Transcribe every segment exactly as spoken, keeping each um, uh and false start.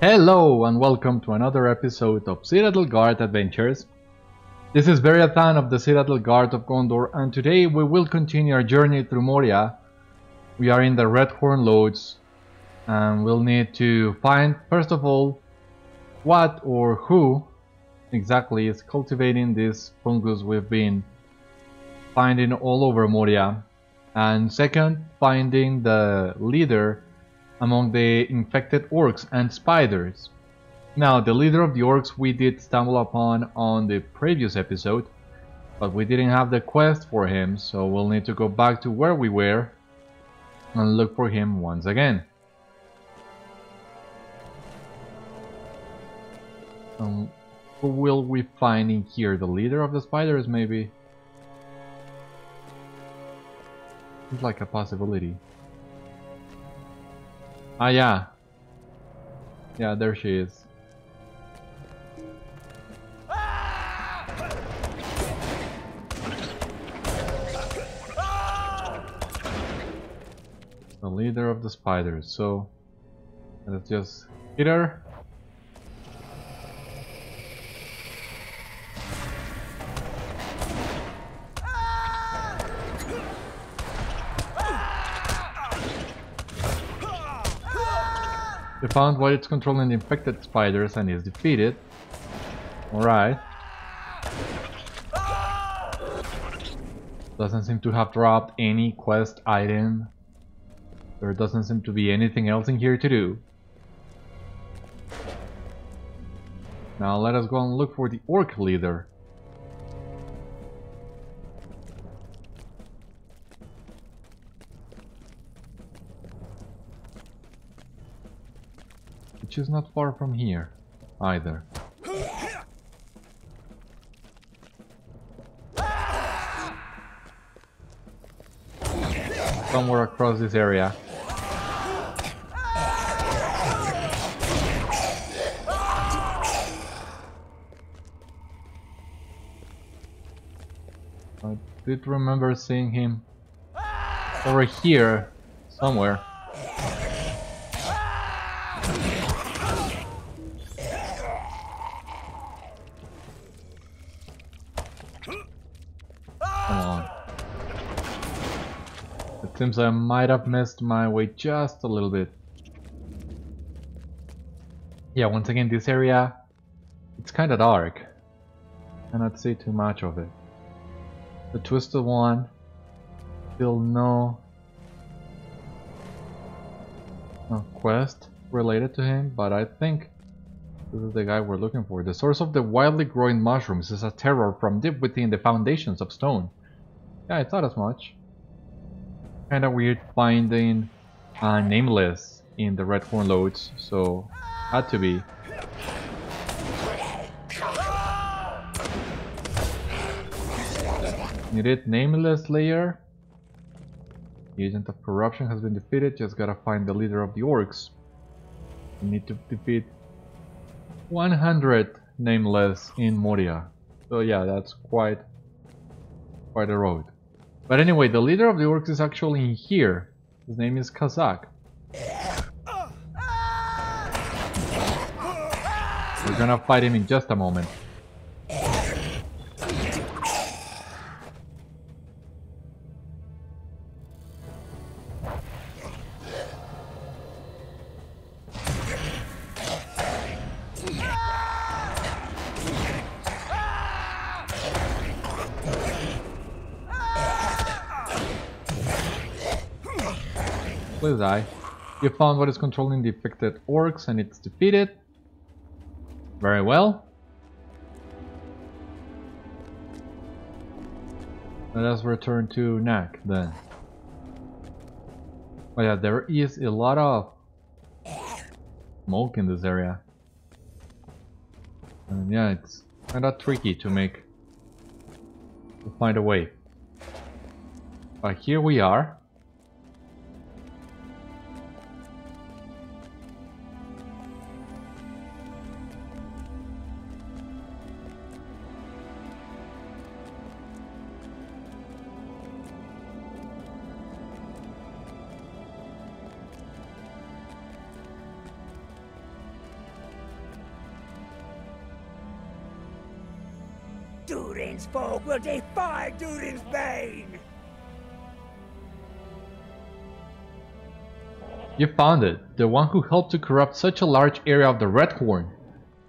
Hello and welcome to another episode of Citadel Guard Adventures. This is Beriathan of the Citadel Guard of Gondor, and today we will continue our journey through Moria. We are in the Redhorn Lodes, and we'll need to find, first of all, what or who exactly is cultivating this fungus we've been finding all over Moria, and second, finding the leader among the infected orcs and spiders. Now, the leader of the orcs we did stumble upon on the previous episode, but we didn't have the quest for him, so we'll need to go back to where we were and look for him once again. Um, who will we find in here? The leader of the spiders, maybe? Seems like a possibility. Ah, yeah. Yeah, there she is. The leader of the spiders, so let's just hit her. They found while it's controlling the infected spiders and is defeated. Alright. Doesn't seem to have dropped any quest item. There doesn't seem to be anything else in here to do. Now let us go and look for the orc leader. Which is not far from here, either. Somewhere across this area. I did remember seeing him over here, somewhere. Seems I might have missed my way just a little bit. Yeah, once again, this area, it's kind of dark. Cannot see too much of it. The Twisted One, still no, no quest related to him, but I think this is the guy we're looking for. The source of the wildly growing mushrooms is a terror from deep within the foundations of stone. Yeah, I thought as much. Kinda weird finding uh, nameless in the Redhorn Lodes, so had to be. Needed nameless layer. The agent of corruption has been defeated, just gotta find the leader of the orcs. We need to defeat one hundred nameless in Moria. So yeah, that's quite quite a road. But anyway, the leader of the orcs is actually in here. His name is Kasak. We're gonna fight him in just a moment. Please die. You found what is controlling the affected orcs and it's defeated. Very well. Let us return to Knakk then. Oh yeah, there is a lot of smoke in this area. And yeah, it's kinda tricky to make to find a way. But here we are. Durin's folk will defy Durin's bane! You found it, the one who helped to corrupt such a large area of the Redhorn.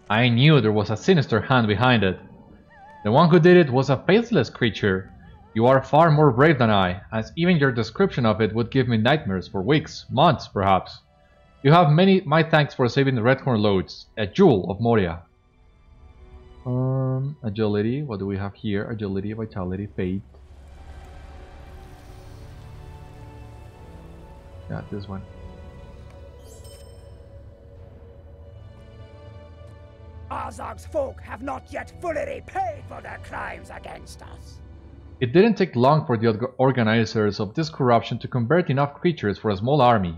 I knew there was a sinister hand behind it. The one who did it was a faceless creature. You are far more brave than I, as even your description of it would give me nightmares for weeks, months perhaps. You have many my thanks for saving the Redhorn Lodes, a jewel of Moria. Um, agility, what do we have here? Agility, vitality, fate. Yeah, this one. Azog's folk have not yet fully repaid for their crimes against us. It didn't take long for the organizers of this corruption to convert enough creatures for a small army.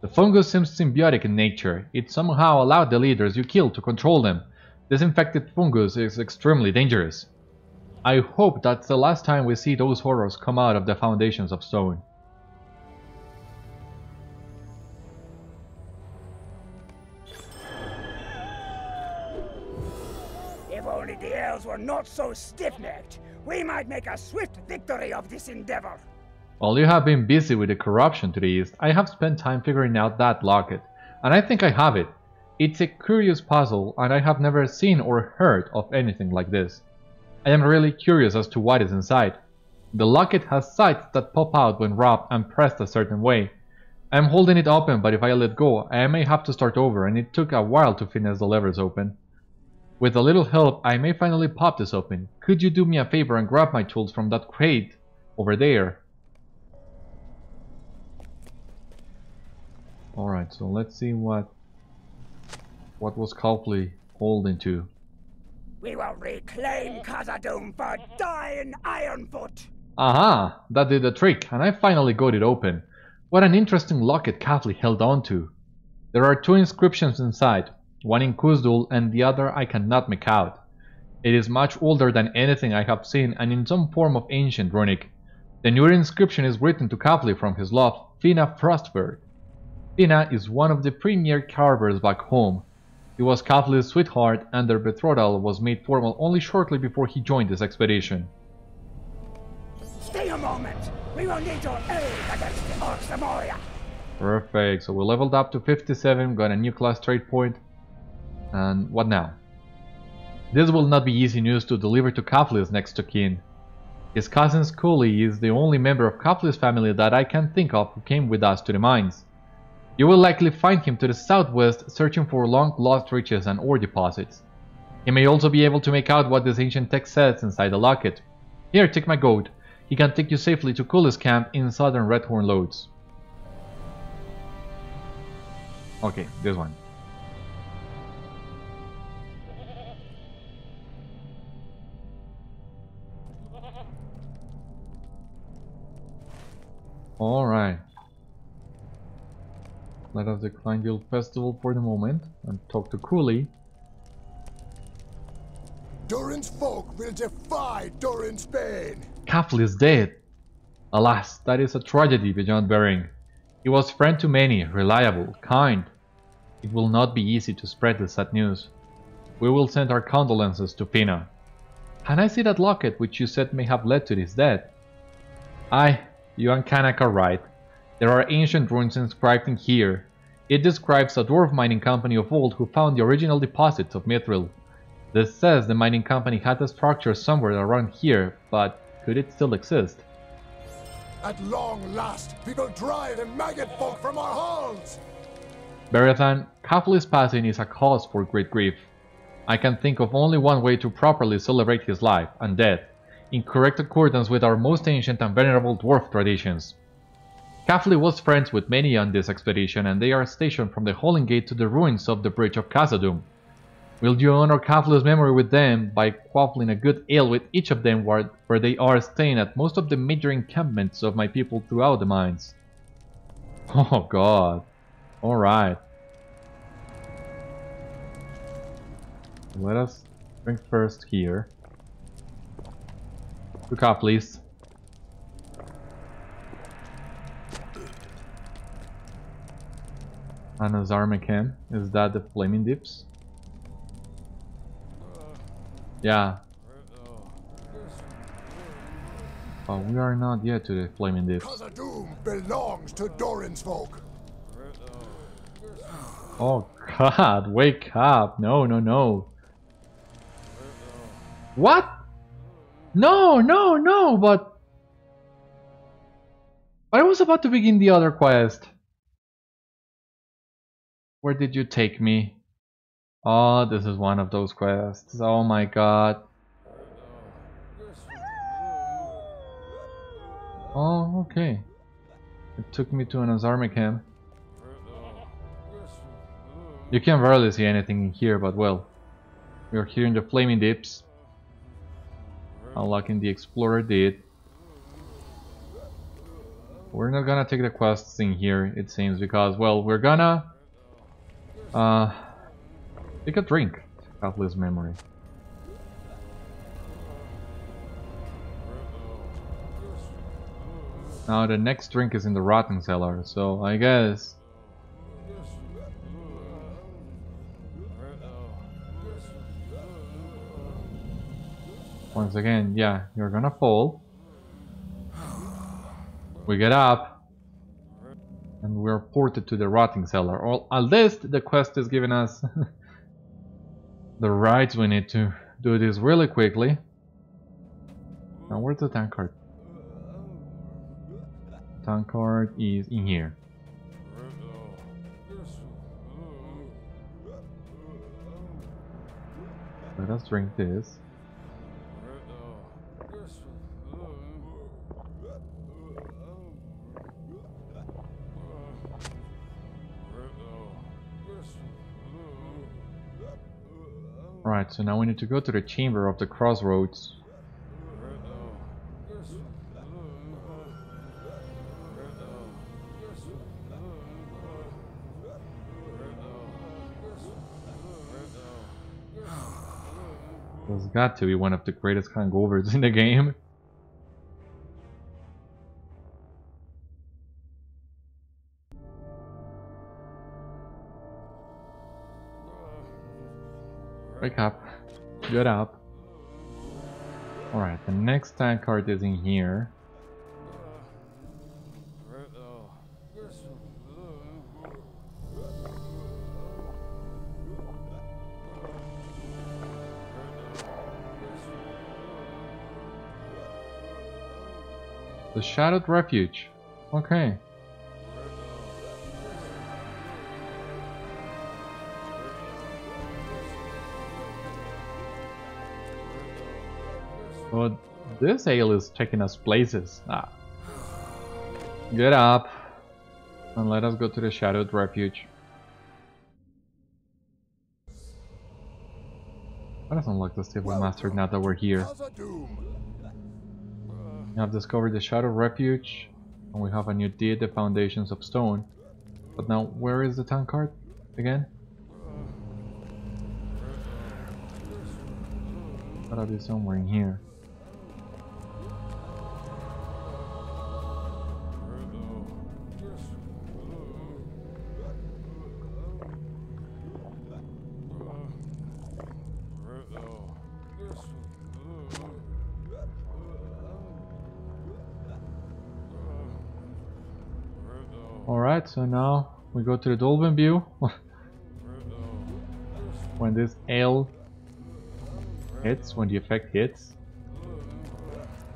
The fungus seems symbiotic in nature. It somehow allowed the leaders you killed to control them. This infected fungus is extremely dangerous. I hope that's the last time we see those horrors come out of the foundations of stone. If only the elves were not so stiff-necked, we might make a swift victory of this endeavor. While you have been busy with the corruption to the east, I have spent time figuring out that locket, and I think I have it. It's a curious puzzle, and I have never seen or heard of anything like this. I am really curious as to what is inside. The locket has sights that pop out when rubbed and pressed a certain way. I am holding it open, but if I let go, I may have to start over, and it took a while to finesse the levers open. With a little help, I may finally pop this open. Could you do me a favor and grab my tools from that crate over there? Alright, so let's see what... What was Kafli holding to? We will reclaim Khazad-dûm for dying Ironfoot! Aha! That did the trick, and I finally got it open. What an interesting locket Kafli held on to. There are two inscriptions inside, one in Kuzdul and the other I cannot make out. It is much older than anything I have seen and in some form of ancient runic. The newer inscription is written to Kafli from his love, Fína Frostberg. Fína is one of the premier carvers back home. He was Kafli's sweetheart, and their betrothal was made formal only shortly before he joined this expedition. Stay a moment! We will need your aid against the orcs of Moria! Perfect, so we leveled up to fifty-seven, got a new class trait point. And what now? This will not be easy news to deliver to Kafli's next of kin. His cousin Kúli is the only member of Kafli's family that I can think of who came with us to the mines. You will likely find him to the southwest searching for long-lost riches and ore deposits. He may also be able to make out what this ancient text says inside the locket. Here, take my goat. He can take you safely to Kúli's camp in southern Redhorn Lodes. Okay, this one. Alright. Let us decline the old festival for the moment and talk to Kúli. Durin's folk will defy Durin's bane. Kafli is dead. Alas, that is a tragedy beyond bearing. He was friend to many, reliable, kind. It will not be easy to spread the sad news. We will send our condolences to Fína. Can I see that locket which you said may have led to his death? Aye, you and Knakk are right. There are ancient ruins inscribed in here. It describes a dwarf mining company of old who found the original deposits of Mithril. This says the mining company had a structure somewhere around here, but could it still exist? At long last, we will drive the maggot folk from our halls! Beriathan, Kafli's passing is a cause for great grief. I can think of only one way to properly celebrate his life and death, in correct accordance with our most ancient and venerable dwarf traditions. Kafli was friends with many on this expedition, and they are stationed from the Holling Gate to the ruins of the Bridge of Khazad-dûm. Will you honor Kafli's memory with them by quaffling a good ale with each of them where they are staying at most of the major encampments of my people throughout the mines? Oh god. Alright. Let us drink first here. To Kafli's. Anazârmekhem, is that the Flaming Deeps? Yeah. But we are not yet to the Flaming Deeps. Khazad-dûm belongs to Doran's folk. Oh god, wake up. No, no, no. What? No, no, no, but... but I was about to begin the other quest. Where did you take me? Oh, this is one of those quests. Oh my god. Oh, okay. It took me to Anazârmekhem. You can barely see anything in here, but well. We're here in the Flaming Deeps. Unlocking the Explorer Deed. We're not gonna take the quests in here, it seems, because, well, we're gonna... Uh... take a drink to Kafli's memory. Now the next drink is in the Rotting Cellar, so I guess... once again, yeah, you're gonna fall. We get up, and we're ported to the Rotting Cellar. Or at least the quest is giving us the rights. We need to do this really quickly. Now, where's the tankard? Tankard is in here. Let us drink this. Right, so now we need to go to the chamber of the crossroads. This has got to be one of the greatest hangovers in the game. Wake up. Get up. Alright, the next tankard is in here. The Shadowed Refuge. Okay. But this ale is taking us places. Ah. Get up and let us go to the Shadowed Refuge. I don't like the Stable Master now that we're here. We have discovered the Shadowed Refuge and we have a new deed, the Foundations of Stone. But now, where is the tankard again? Gotta be somewhere in here. Alright, so now we go to the Dolven-view. When this ale hits, when the effect hits,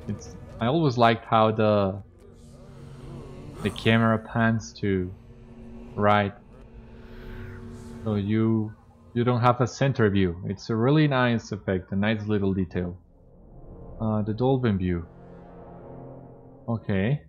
it's... I always liked how the the camera pans to right, so you you don't have a center view. It's a really nice effect, a nice little detail. Uh, the Dolven-view. Okay.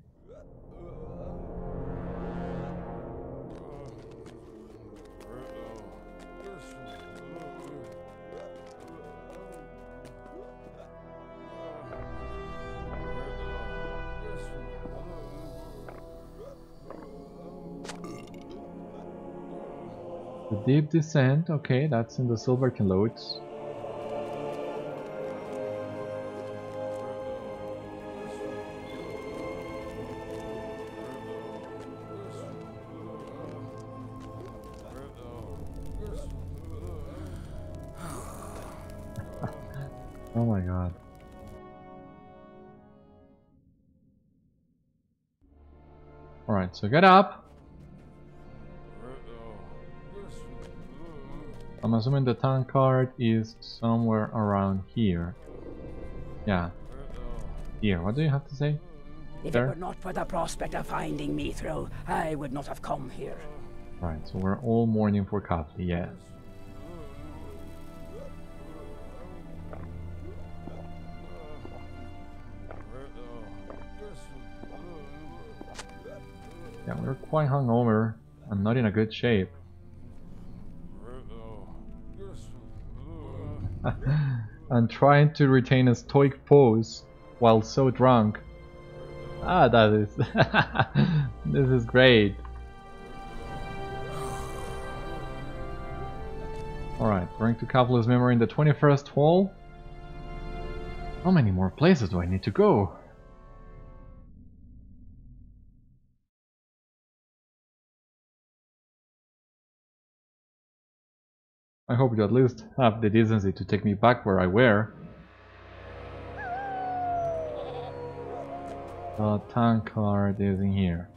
Deep Descent, okay, that's in the Silvercan Lodes. Oh my god. Alright, so get up. I'm assuming the town card is somewhere around here. Yeah. Here, what do you have to say? If there? It were not for the prospect of finding Mithril, I would not have come here. Right, so we're all mourning for Kafli, yes. Yeah, we're quite hungover and not in a good shape. And trying to retain a stoic pose while so drunk. Ah, that is... this is great. Alright, bring to Kafli's memory in the twenty-first hall. How many more places do I need to go? I hope you at least have the decency to take me back where I were. The tank card is in here.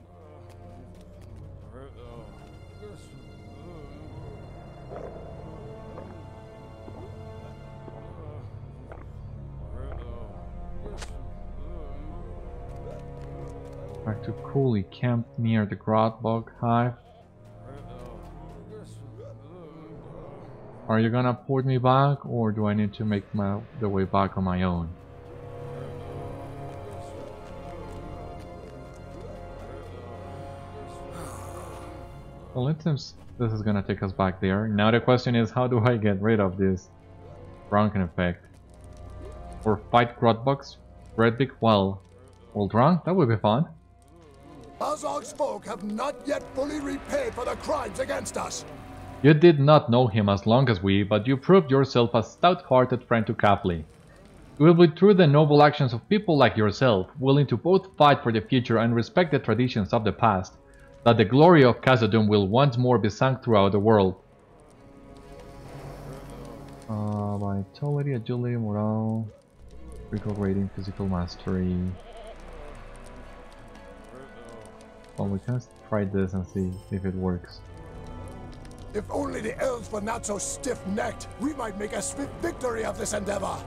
Back to Kúli, camped near the Grotbox hive. Are you gonna port me back, or do I need to make my the way back on my own? Well, it seems this is gonna take us back there. Now the question is, how do I get rid of this drunken effect? Or fight Grotbox, Redbeak while all drunk? That would be fun. Khazad's folk have not yet fully repaid for the crimes against us. You did not know him as long as we, but you proved yourself a stout-hearted friend to Kafli. It will be through the noble actions of people like yourself, willing to both fight for the future and respect the traditions of the past, that the glory of Khazad-dûm will once more be sung throughout the world. Uh, vitality, agility, morale, critical rating, physical mastery. Well, we can try this and see if it works. If only the elves were not so stiff-necked, we might make a swift victory of this endeavor.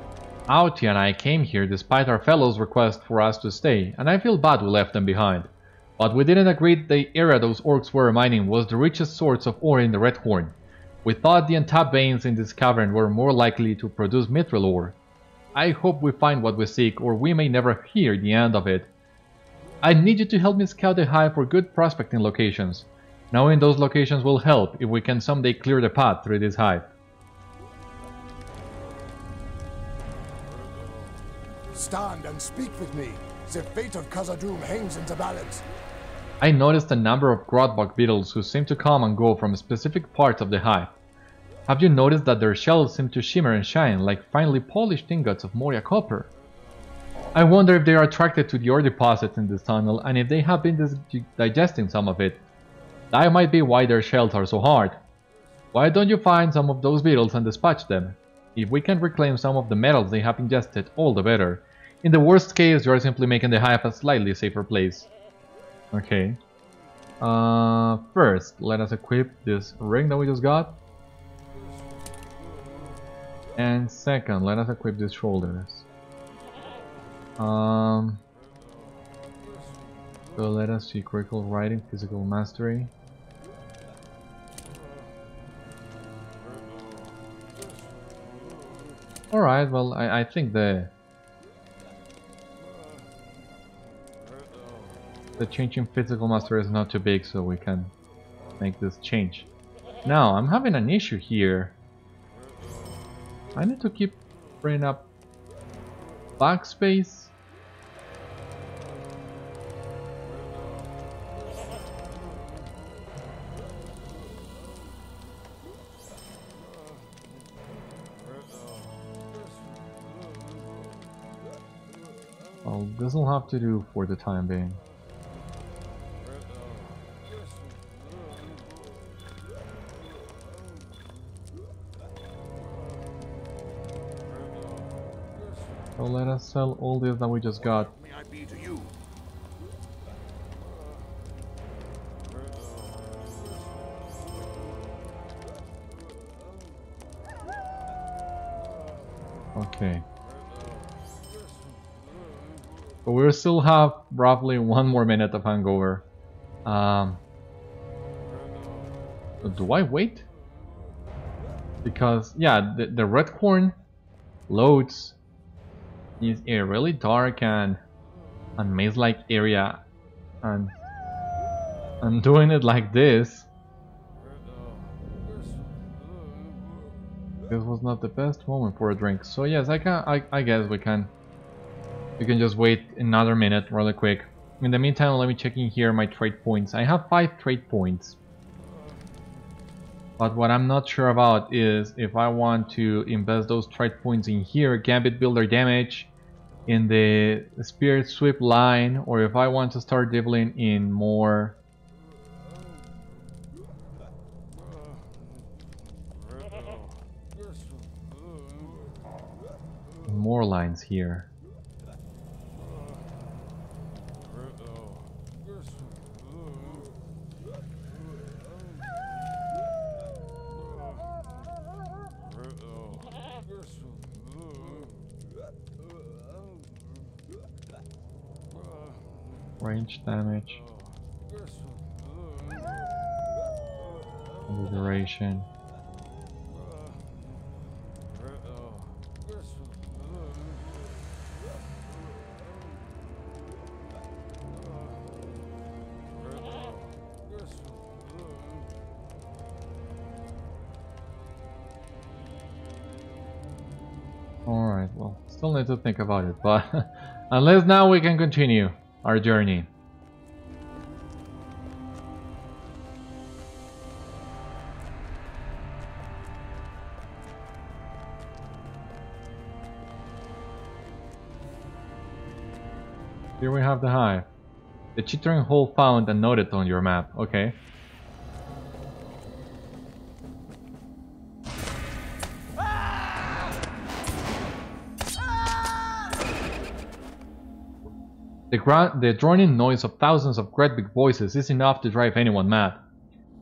Auti and I came here despite our fellows' request for us to stay, and I feel bad we left them behind. But we didn't agree the area those orcs were mining was the richest source of ore in the Redhorn. We thought the untapped veins in this cavern were more likely to produce mithril ore. I hope we find what we seek, or we may never hear the end of it. I need you to help me scout the hive for good prospecting locations. Knowing those locations will help if we can someday clear the path through this hive. Stand and speak with me. The fate of Khazad-dûm hangs in the balance. I noticed a number of Grodbach beetles who seem to come and go from specific parts of the hive. Have you noticed that their shells seem to shimmer and shine like finely polished ingots of Moria copper? I wonder if they are attracted to the ore deposits in this tunnel and if they have been digesting some of it. That might be why their shells are so hard. Why don't you find some of those beetles and dispatch them? If we can reclaim some of the metals they have ingested, all the better. In the worst case, you are simply making the hive a slightly safer place. Okay. Uh, first, let us equip this ring that we just got. And second, let us equip these shoulders. Um... So let us see, critical writing, physical mastery. Alright, well, I, I think the... The change in physical mastery is not too big, so we can make this change. Now, I'm having an issue here. I need to keep bringing up backspace. Well, this will have to do for the time being. So let us sell all this that we just got. May I be to you? Okay. But we'll still have roughly one more minute of hangover. Um, do I wait? Because, yeah, the, the Redhorn Lodes is a really dark and, and maze-like area. And, and doing it like this... This was not the best moment for a drink. So yes, I can. I, I guess we can. We can just wait another minute, really quick. In the meantime, let me check in here my trade points. I have five trade points. But what I'm not sure about is if I want to invest those trade points in here, Gambit Builder damage, in the Spirit Sweep line, or if I want to start dabbling in more. More lines here. Range damage. Duration. Still need to think about it, but unless now we can continue our journey. Here we have the hive. The chittering hole found and noted on your map. Okay. The, the droning noise of thousands of Gredbyg voices is enough to drive anyone mad.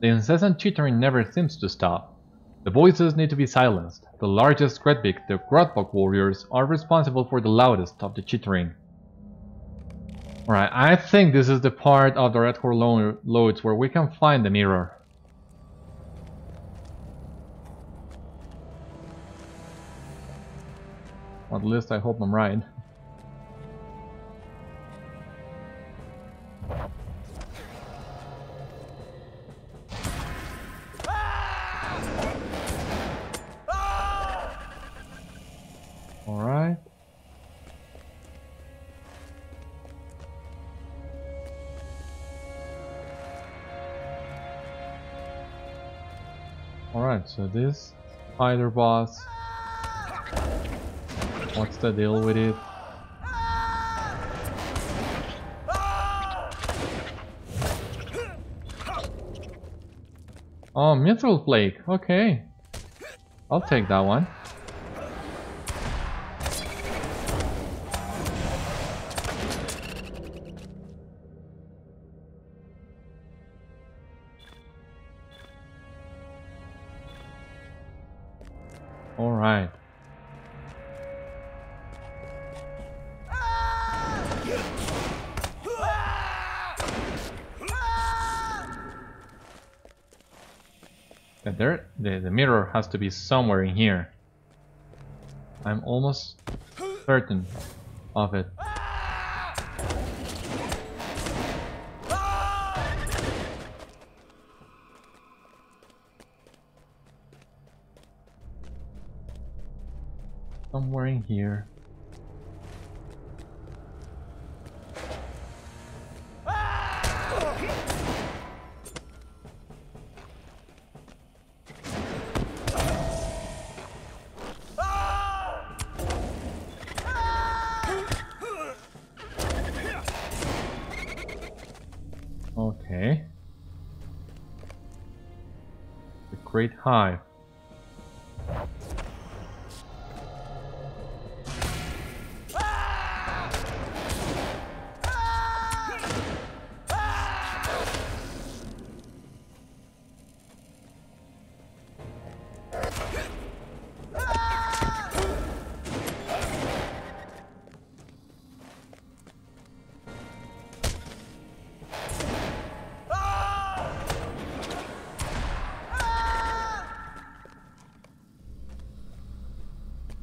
The incessant chittering never seems to stop. The voices need to be silenced. The largest Gredbyg, the Grotbox warriors, are responsible for the loudest of the chittering. Alright, I think this is the part of the Redhorn Lodes where we can find the mirror. At least I hope I'm right. Alright. Alright, so this spider boss. What's the deal with it? Oh, Mithril Flake, okay. I'll take that one. Alright. There, the, the mirror has to be somewhere in here. I'm almost certain of it. Somewhere in here. Great hive.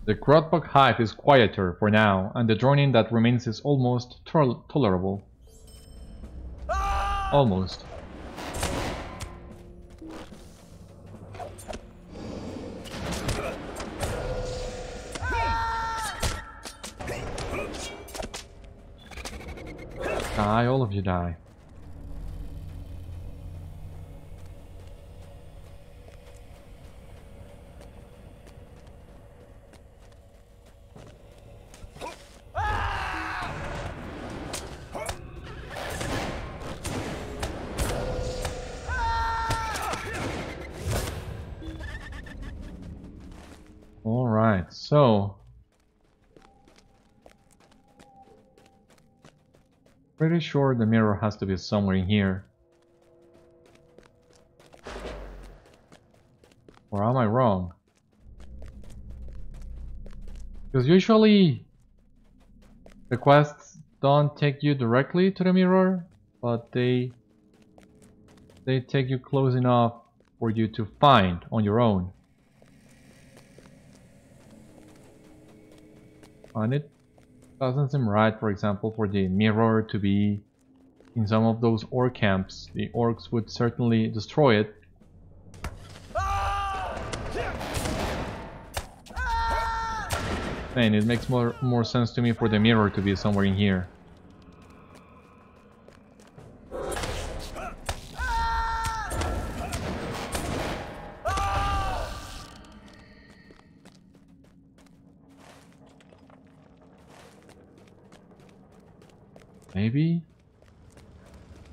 The Grotbach hive is quieter for now, and the droning that remains is almost tolerable. Almost. Die, all of you die. So, pretty sure the mirror has to be somewhere in here. Or am I wrong? Because usually the quests don't take you directly to the mirror, but they they take you close enough for you to find on your own. And it doesn't seem right, for example, for the mirror to be in some of those orc camps. The orcs would certainly destroy it. And it makes more, more sense to me for the mirror to be somewhere in here. Maybe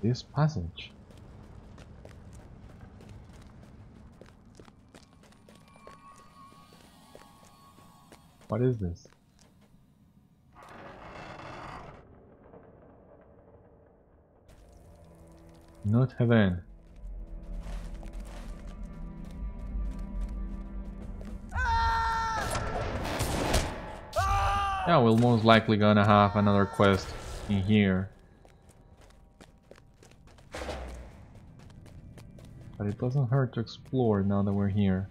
this passage. What is this? Nud-heden. Yeah, we're most likely gonna have another quest in here, but it doesn't hurt to explore now that we're here.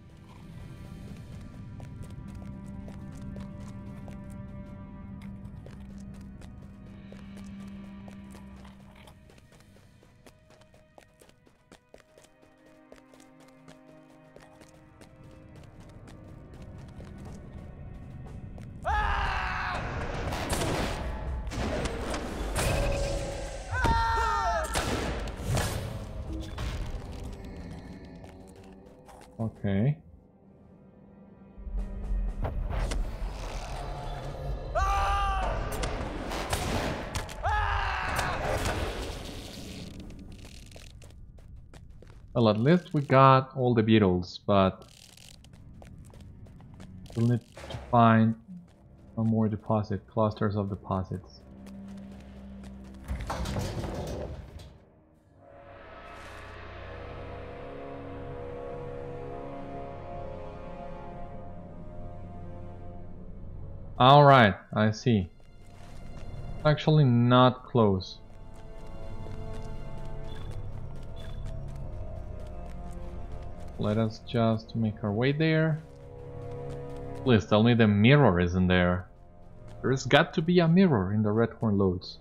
Okay. Well, at least we got all the beetles, but we'll need to find some more deposit, clusters of deposits. Alright, I see. Actually not close. Let us just make our way there. Please tell me the mirror isn't there. There's got to be a mirror in the Redhorn Lodes.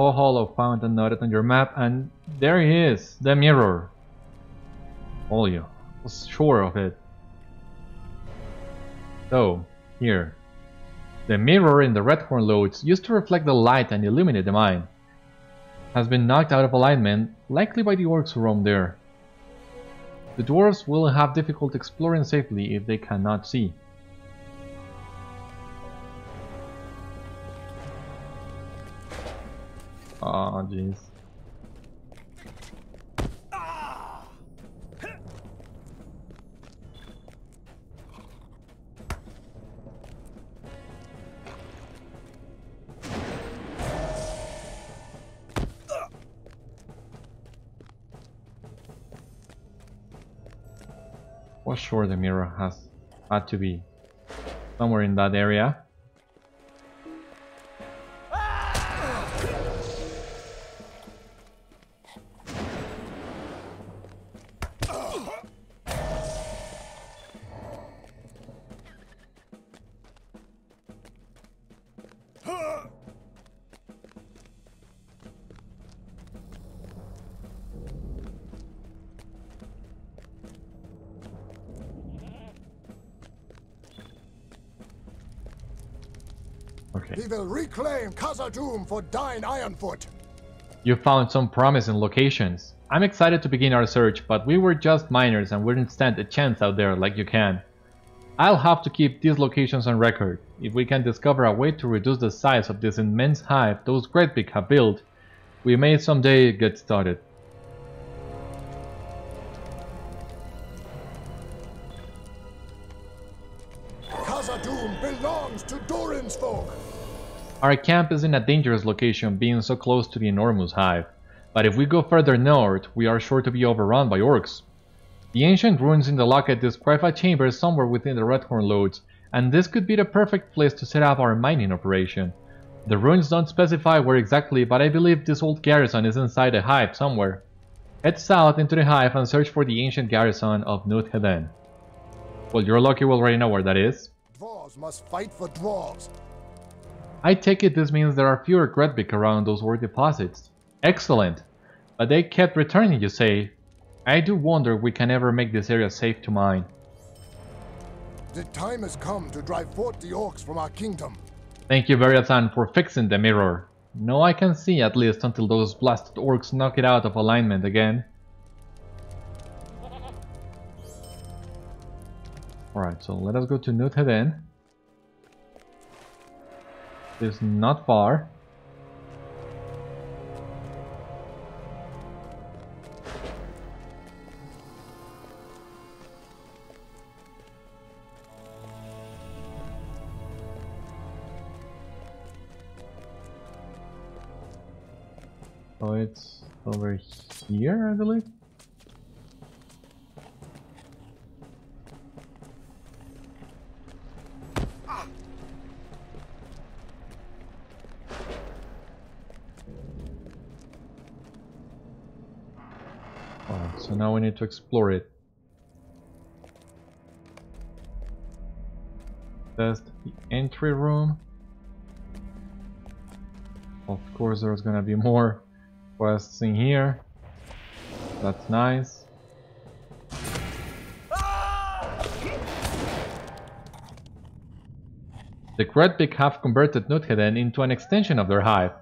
Hollow found and noted on your map, and there he is, the mirror. all you. I was sure of it. So, here. The mirror in the Redhorn Lodes used to reflect the light and illuminate the mine. Has been knocked out of alignment, likely by the orcs who roam there. The dwarves will have difficulty exploring safely if they cannot see. Aw, oh, jeez. For sure the mirror has had to be somewhere in that area. Reclaim Khazad-dûm for dying Ironfoot. You found some promising locations. I'm excited to begin our search, but we were just miners and wouldn't stand a chance out there like you can. I'll have to keep these locations on record. If we can discover a way to reduce the size of this immense hive those Gredbyg have built, we may someday get started. Khazad-dûm belongs to Doran's folk. Our camp is in a dangerous location, being so close to the enormous hive, but if we go further north, we are sure to be overrun by orcs. The ancient ruins in the locket describe a chamber somewhere within the Redhorn Lodes, and this could be the perfect place to set up our mining operation. The ruins don't specify where exactly, but I believe this old garrison is inside a hive somewhere. Head south into the hive and search for the ancient garrison of Nud-heden. Well, you're lucky we already know where that is. Dwarves must fight for dwarves. I take it this means there are fewer Gredbyg around those ore deposits. Excellent! But they kept returning, you say? I do wonder if we can ever make this area safe to mine. The time has come to drive forth the orcs from our kingdom. Thank you, Beriathan, for fixing the mirror. No, I can see at least until those blasted orcs knock it out of alignment again. Alright, so let us go to Nud-heden. Is not far. So it's over here, I believe. So now we need to explore it. Test the entry room. Of course there's gonna be more quests in here. That's nice. The Gredbyg have converted Nud-heden into an extension of their hive.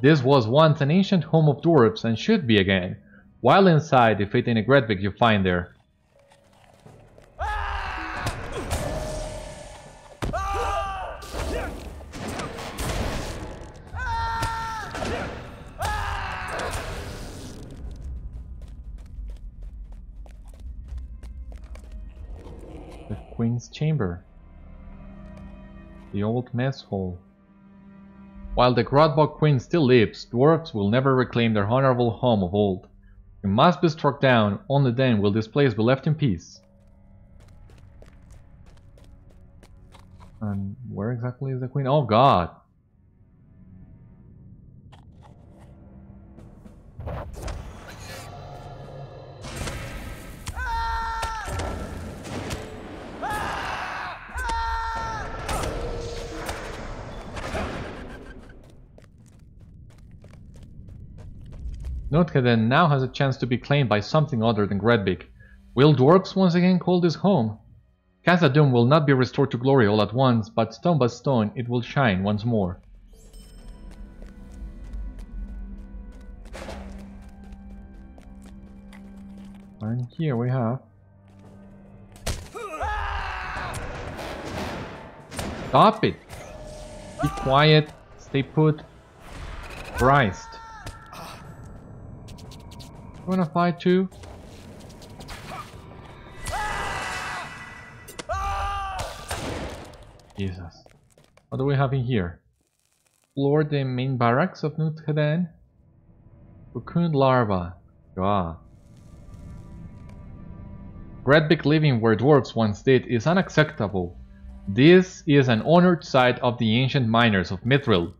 This was once an ancient home of dwarves and should be again. While inside, if it ain't a Gredbyg you find there. The Queen's Chamber. The old mess hall. While the Grodbach Queen still lives, dwarves will never reclaim their honorable home of old. It must be struck down, only then will this place be left in peace. And where exactly is the queen? Oh god! Nud-heden now has a chance to be claimed by something other than Gredbyg. Will Dwarfs once again call this home? Khazad-dûm will not be restored to glory all at once, but stone by stone it will shine once more. And here we have... Stop it! Be quiet, stay put. Christ. You wanna fight too? Jesus. What do we have in here? Explore the main barracks of Nud-heden. Cocoon larva. God. Gredbyg living where dwarves once did is unacceptable. This is an honored site of the ancient miners of Mithril.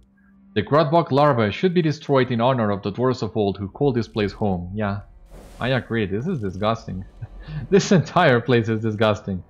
The Grodbach larvae should be destroyed in honor of the dwarves of old who called this place home. Yeah, I agree. This is disgusting. This entire place is disgusting.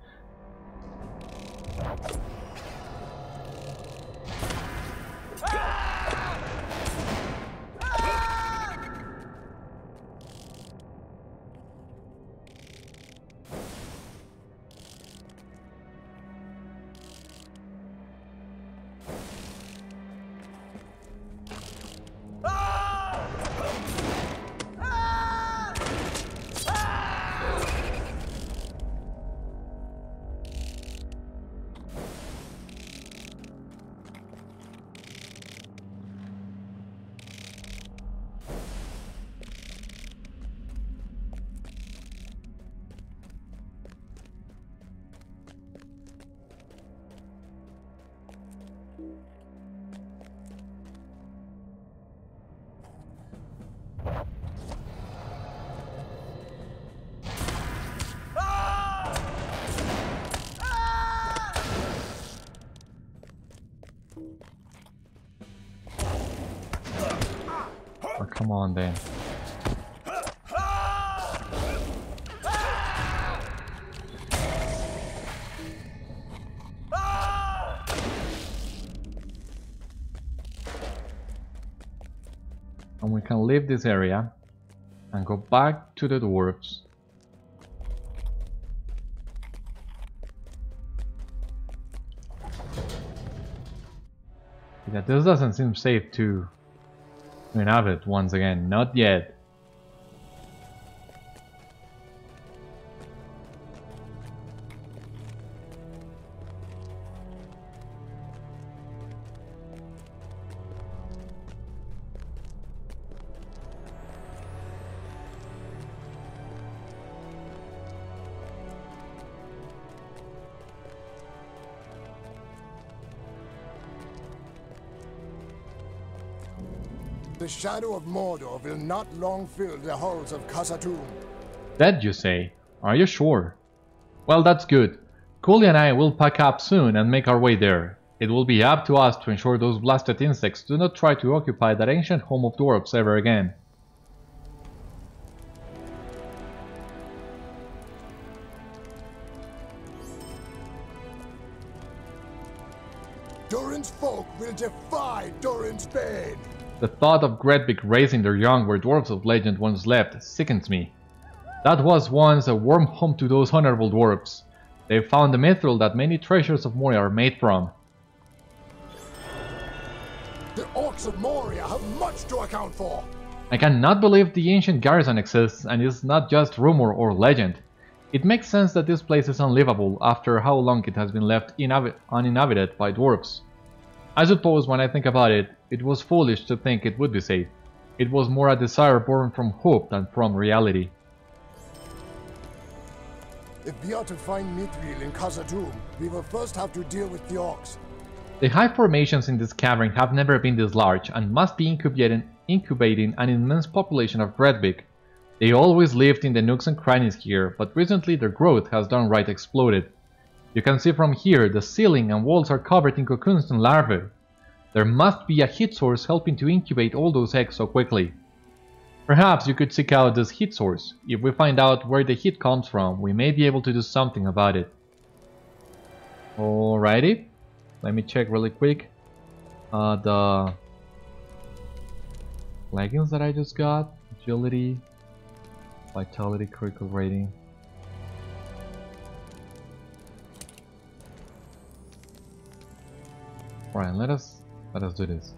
Come on then. And we can leave this area and go back to the dwarves. Yeah, this doesn't seem safe to... We have it once again, not yet. The shadow of Mordor will not long fill the halls of Khazad-dûm. That you say? Are you sure? Well, that's good. Kúli and I will pack up soon and make our way there. It will be up to us to ensure those blasted insects do not try to occupy that ancient home of dwarves ever again. Doran's folk will defy Doran's bane. The thought of Gredbyg raising their young where dwarves of legend once left sickens me. That was once a warm home to those honorable dwarves. They found the mithril that many treasures of Moria are made from. The orcs of Moria have much to account for! I cannot believe the ancient garrison exists and is not just rumor or legend. It makes sense that this place is unlivable after how long it has been left uninhabited by dwarves. I suppose when I think about it, it was foolish to think it would be safe. It was more a desire born from hope than from reality. If we are to find Mithril in Khazad-dûm, we will first have to deal with the orcs. The high formations in this cavern have never been this large and must be incubating, incubating an immense population of Gredbyg. They always lived in the nooks and crannies here, but recently their growth has downright exploded. You can see from here the ceiling and walls are covered in cocoons and larvae. There must be a heat source helping to incubate all those eggs so quickly. Perhaps you could seek out this heat source. If we find out where the heat comes from, we may be able to do something about it. Alrighty, let me check really quick uh, the plugins that I just got. Agility, vitality, critical rating. Right, let us let us do this.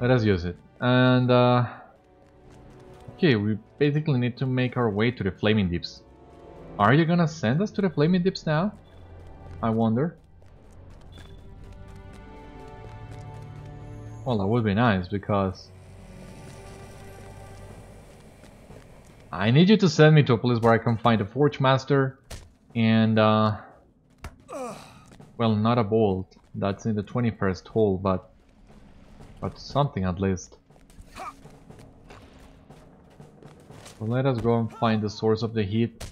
Let us use it. And uh okay, we basically need to make our way to the Flaming Deeps. Are you gonna send us to the Flaming Deeps now? I wonder. Well, that would be nice, because I need you to send me to a place where I can find a Forge Master and uh well, not a bolt, that's in the twenty-first hole, but but something at least. So let us go and find the source of the heat.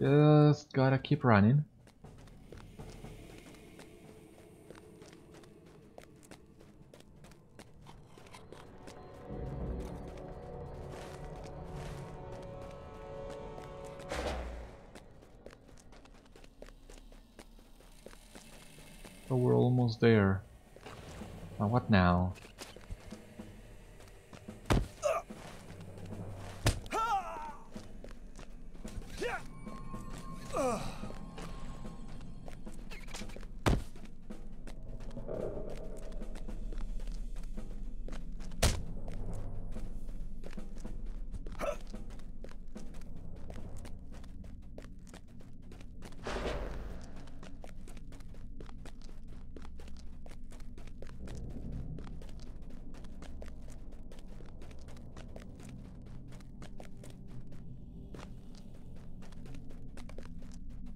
Just gotta keep running. So we're almost there. Now what now?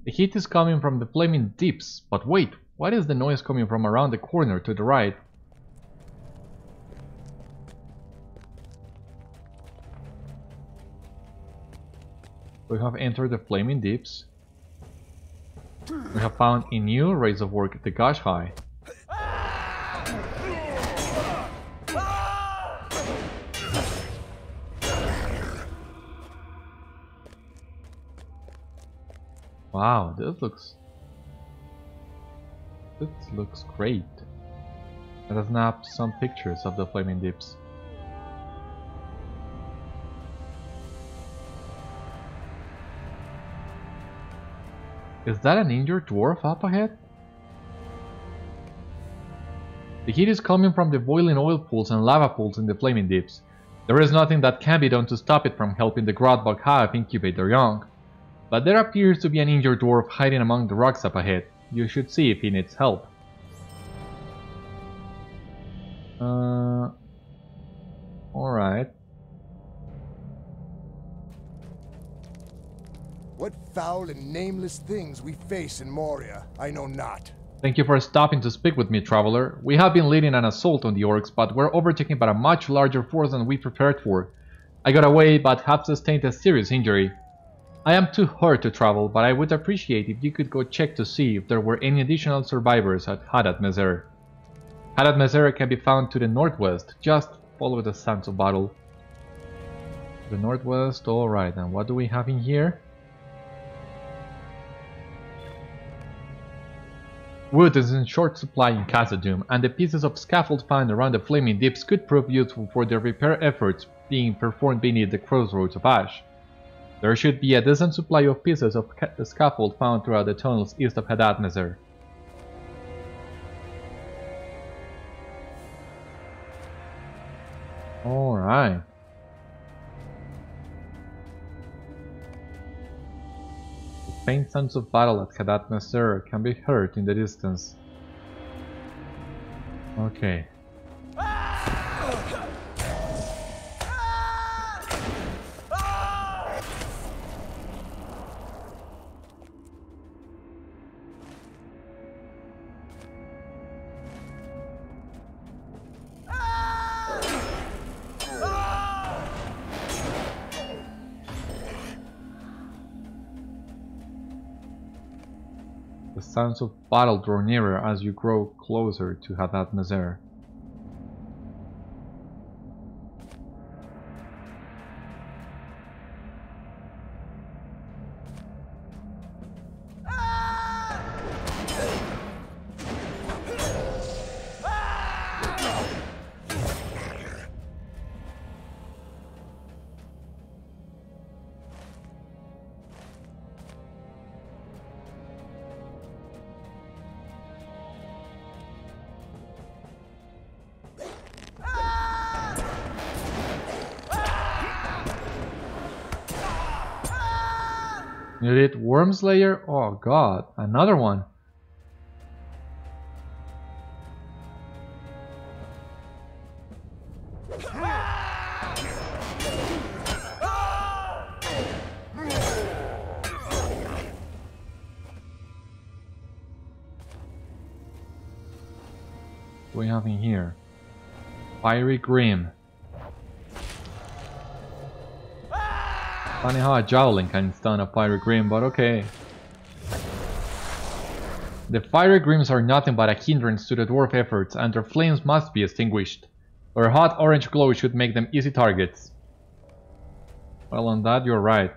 The heat is coming from the Flaming Deeps, but wait, what is the noise coming from around the corner to the right? We have entered the Flaming Deeps. We have found a new race of work, the Gashkai. Wow, this looks this looks great. Let us snap some pictures of the Flaming Deeps. Is that an injured dwarf up ahead? The heat is coming from the boiling oil pools and lava pools in the Flaming Deeps. There is nothing that can be done to stop it from helping the Grodbach hive incubate their young. But there appears to be an injured dwarf hiding among the rocks up ahead. You should see if he needs help. Uh, Alright. What foul and nameless things we face in Moria, I know not. Thank you for stopping to speak with me, traveler. We have been leading an assault on the orcs, but we're overtaken by a much larger force than we prepared for. I got away, but have sustained a serious injury. I am too hurt to travel, but I would appreciate if you could go check to see if there were any additional survivors at Hadad-mezer. Hadad-mezer can be found to the northwest, just follow the sounds of battle. To the northwest, alright, and what do we have in here? Wood is in short supply in Khazad-dûm, and the pieces of scaffold found around the Flaming Deeps could prove useful for the repair efforts being performed beneath the Crossroads of Ash. There should be a decent supply of pieces of the scaffold found throughout the tunnels east of Hadad-mezer. Alright. The faint sounds of battle at Hadad-mezer can be heard in the distance. Okay. Sounds of battle draw nearer as you grow closer to Hadad-mezer. You did Wormslayer? Oh god, another one. We have in here Fiery Grim. Funny how a Jowling can stun a Fiery Grim, but okay. The Fiery Grims are nothing but a hindrance to the dwarf efforts, and their flames must be extinguished. Their hot orange glow should make them easy targets. Well, on that you're right.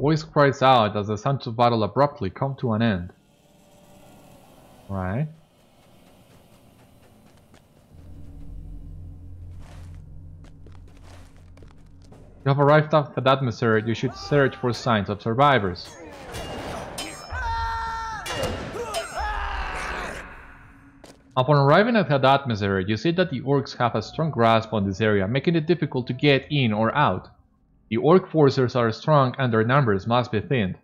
Voice cries out as the sounds of battle abruptly come to an end. Right. You have arrived at Hadad-mezer. You should search for signs of survivors. Upon arriving at Hadad-mezer, you see that the orcs have a strong grasp on this area, making it difficult to get in or out. The orc forces are strong and their numbers must be thinned.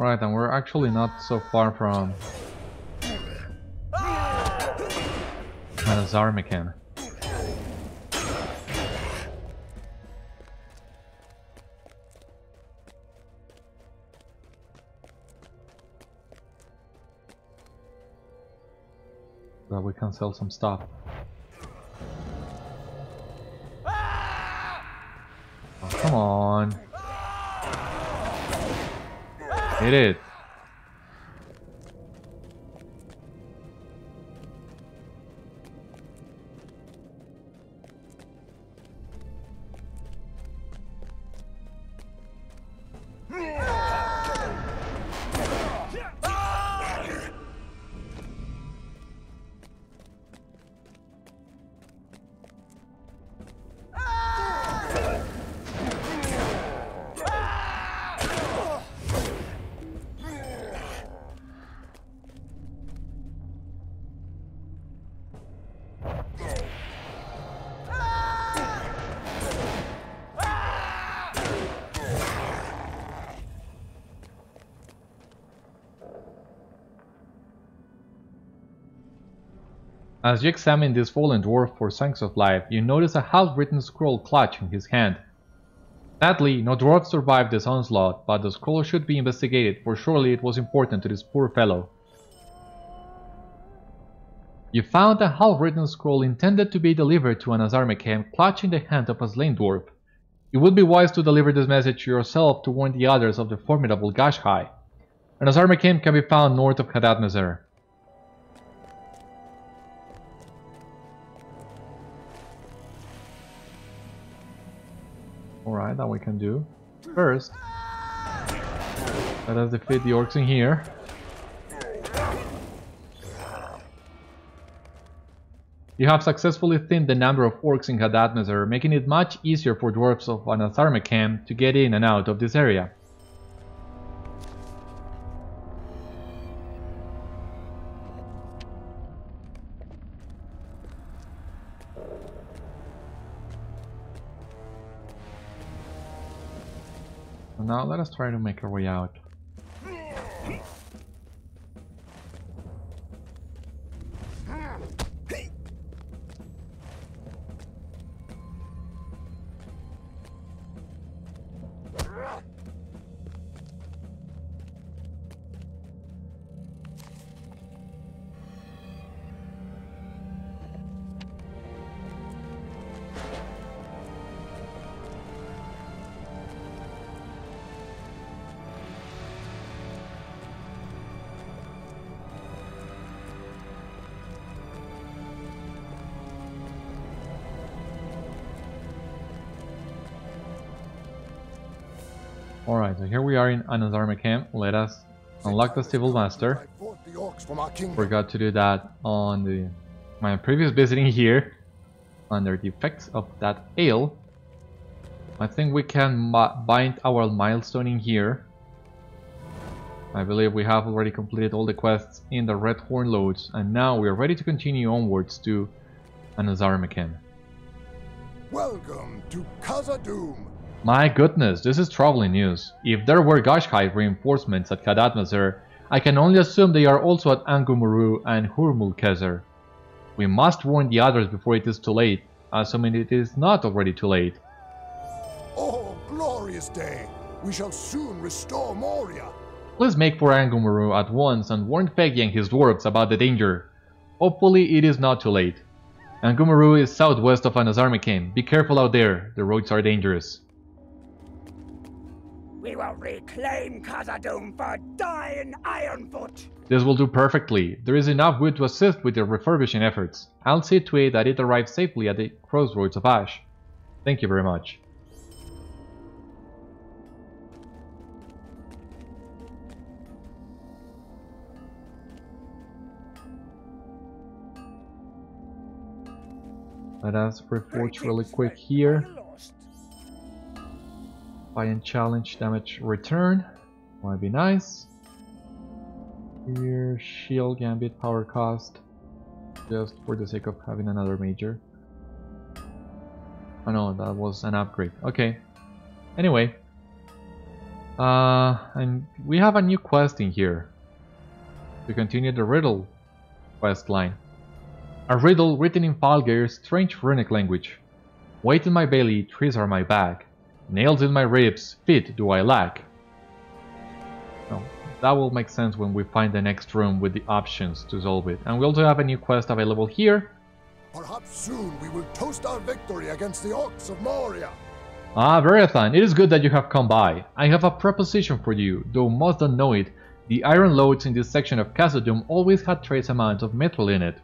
Right, and we're actually not so far from Anazârmekhem. That we can sell some stuff. Oh, come on. Hit it. As you examine this fallen dwarf for signs of life, you notice a half-written scroll clutched in his hand. Sadly, no dwarf survived this onslaught, but the scroll should be investigated, for surely it was important to this poor fellow. You found a half-written scroll intended to be delivered to Anazârmekhem clutching the hand of a slain dwarf. It would be wise to deliver this message yourself to warn the others of the formidable Gashkai. Anazârmekhem can be found north of Hadad-mezer. Alright, that we can do. First, let us defeat the orcs in here. You have successfully thinned the number of orcs in Hadad-mezer, making it much easier for dwarves of Anazârmekhem to get in and out of this area. So now let us try to make our way out. Alright, so here we are in Anazârmekhem. Let us unlock the Civil Master. Forgot to do that on the my previous visiting here. Under the effects of that ale, I think we can bind our milestone in here. I believe we have already completed all the quests in the Redhorn Lodes, and now we are ready to continue onwards to Anazârmekhem. Welcome to Khazad-dûm. My goodness, this is troubling news. If there were Gashkai reinforcements at Hadad-mezer, I can only assume they are also at Angumuru and Hurmulkezer. We must warn the others before it is too late, assuming it is not already too late. Oh, glorious day! We shall soon restore Moria! Let's make for Angumuru at once and warn Peggy and his dwarves about the danger. Hopefully it is not too late. Angumuru is southwest of Anazârmekhem. Be careful out there, the roads are dangerous. We will reclaim Khazad-dûm for dying Ironfoot! This will do perfectly. There is enough wood to assist with your refurbishing efforts. I'll see to it that it arrives safely at the Crossroads of Ash. Thank you very much. Let us reforge really quick here. And challenge damage return might be nice. Here, shield gambit power cost, just for the sake of having another major. Oh no, that was an upgrade. Okay. Anyway, uh, and we have a new quest in here to continue the riddle quest line. A riddle written in Falgair's strange runic language. Weight in my belly, trees are my bag. Nails in my ribs, feet do I lack. Oh, that will make sense when we find the next room with the options to solve it. And we also have a new quest available here. Perhaps soon we will toast our victory against the orcs of Moria. Ah, Beriathan, it is good that you have come by. I have a proposition for you, though most don't know it. The iron lodes in this section of Khazad-dûm always had trace amounts of mithril in it.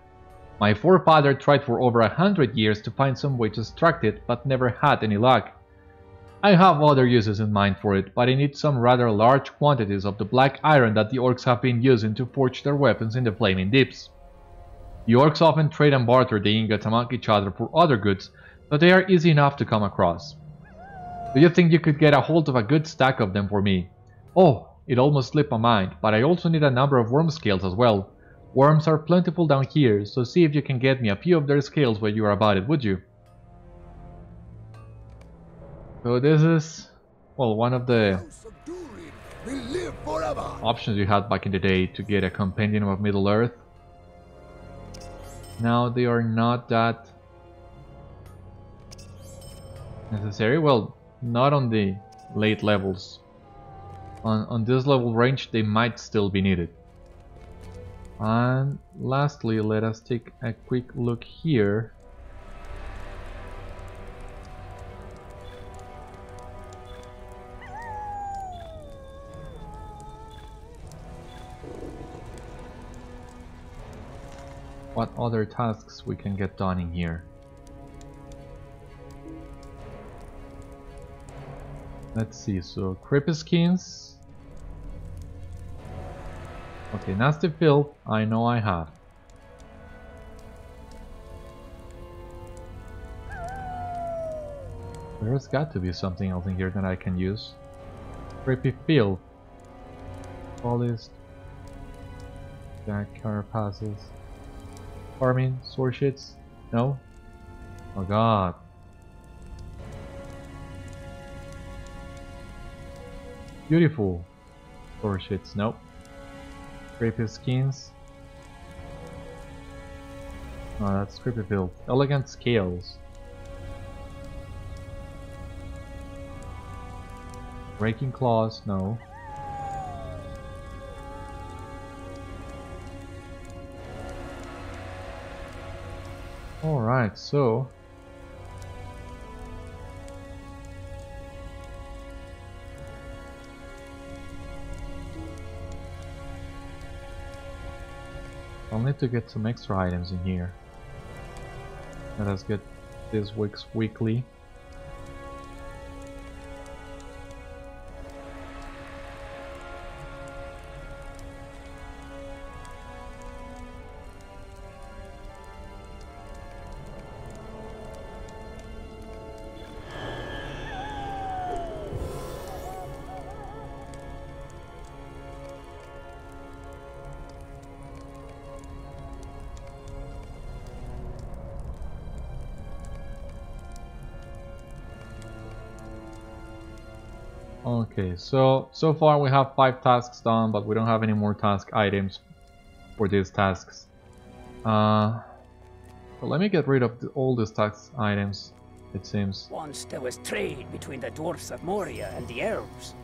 My forefather tried for over a hundred years to find some way to extract it, but never had any luck. I have other uses in mind for it, but I need some rather large quantities of the black iron that the orcs have been using to forge their weapons in the Flaming Deeps. The orcs often trade and barter the ingots among each other for other goods, but they are easy enough to come across. Do you think you could get a hold of a good stack of them for me? Oh, it almost slipped my mind, but I also need a number of worm scales as well. Worms are plentiful down here, so see if you can get me a few of their scales while you are about it, would you? So this is, well, one of the options you had back in the day to get a compendium of Middle Earth. Now they are not that necessary. Well, not on the late levels. On, on this level range they might still be needed. And lastly, let us take a quick look here. What other tasks we can get done in here. Let's see, so creepy skins. Okay, nasty filth, I know I have. There's got to be something else in here that I can use. Creepy filth. Polished. Jack carapaces. Farming, sword shits, no? Oh god. Beautiful. Or shits, nope. Creepy skins. Oh, that's creepy build. Elegant scales. Breaking claws, no. Alright, so I'll need to get some extra items in here. Let us get this week's weekly. Okay, so so far we have five tasks done, but we don't have any more task items for these tasks. Uh, so let me get rid of the, all these task items. It seems. Once there was trade between the dwarfs of Moria and the elves.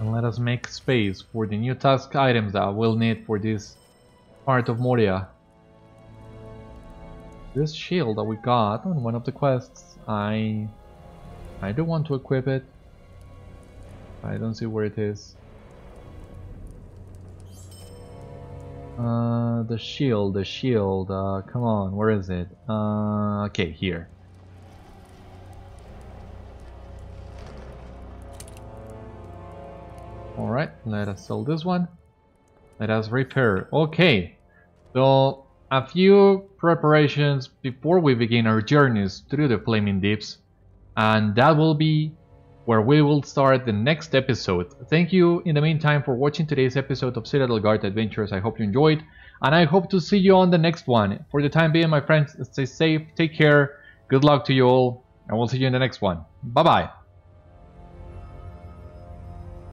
And let us make space for the new task items that we'll need for this part of Moria. This shield that we got on one of the quests, I I do want to equip it. I don't see where it is. Uh, the shield, the shield, uh, come on, where is it? Uh, okay, here. Alright, let us sell this one. Let us repair. Okay, so a few preparations before we begin our journeys through the Flaming Deeps, and that will be where we will start the next episode. Thank you in the meantime for watching today's episode of Citadel Guard Adventures. I hope you enjoyed, and I hope to see you on the next one. For the time being, my friends, stay safe, take care, good luck to you all, and we'll see you in the next one. Bye bye.